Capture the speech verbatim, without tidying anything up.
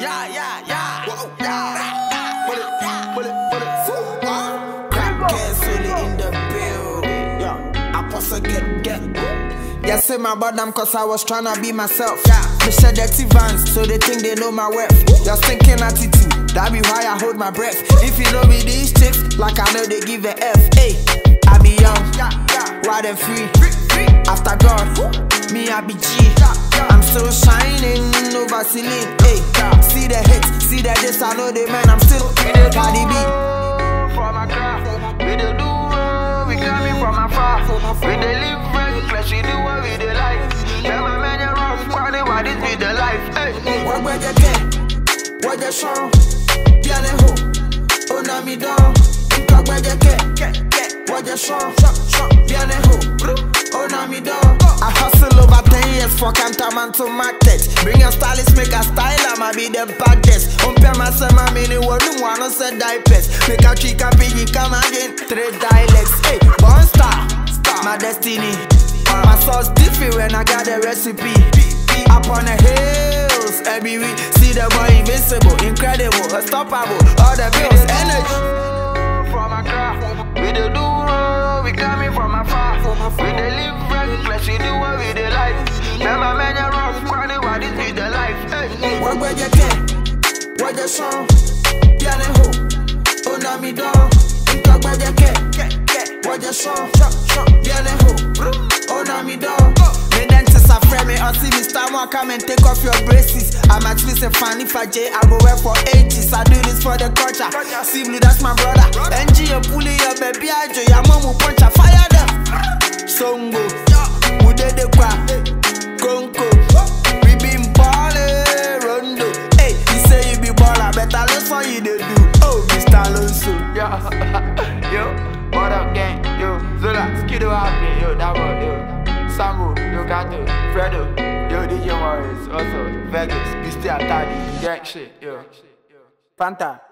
Yeah, yeah, yeah. Whoa, yeah. Pull it, pull it, pull it. Full on. Crack Sully in the building. Yeah. I posso get, get. Yeah, say my bottom cause I was tryna be myself. Yeah. Mister Dirty Vans, so they think they know my worth. Just thinking attitude, that be why I hold my breath. If you know me these chicks, like I know they give a F. Hey, I be young, wide and free. After God, me I be G. I'm so shining, no Vaseline. Hey, see the hits, see the this, I know the man. I'm still Cardi B. For my craft, we the do we coming from afar. We the live reckless, we do what we the like. Tell my man you're wrong, why why this be the life? Hey, what where you get? What you show? Bien les hauts, on a mis dans. Quand where you get? What you show? Bien les hauts. I hustle over ten years for Cantaman to market. Bring your stylist, make a style, I'ma be the baddest. Um pia ma sema mini wonu wano se diapers. Make a chica piggy come again, three dialects. Hey, born star, my destiny. My sauce different when I got the recipe. Up on the hills every week. See the boy invincible, incredible, unstoppable. All the bills, energy from my craft. We the duro, we coming from afar. We the live reckless, we do what we the like. Tell my man you're wrong, why this be the life? Hey. What where you get? What you show? Bien les hauts, on a mis dans. Quand where you get? What you show? Bien les hauts, on a mis dans. The dentist are friend me, I see me star one, come and take off your braces. I'm actually a fan, if I J, I go wear for ages. I do this for the culture, simply that's my brother. N G, you pull it, your baby, I do, your mom will punch, I fire them. Songo, Mude de Kwa, Konko, we been ballin', Rondo. Hey, you say you be baller, better less what you they do. Oh, Mister Alonso. Yo, yo, what up gang, yo, Zola, Skido happy, yo, that one, yo. Samu, Yogato, Fredo, yo D J Morris, also Vegas, Christian Taddy, gang shit, yo. Panta.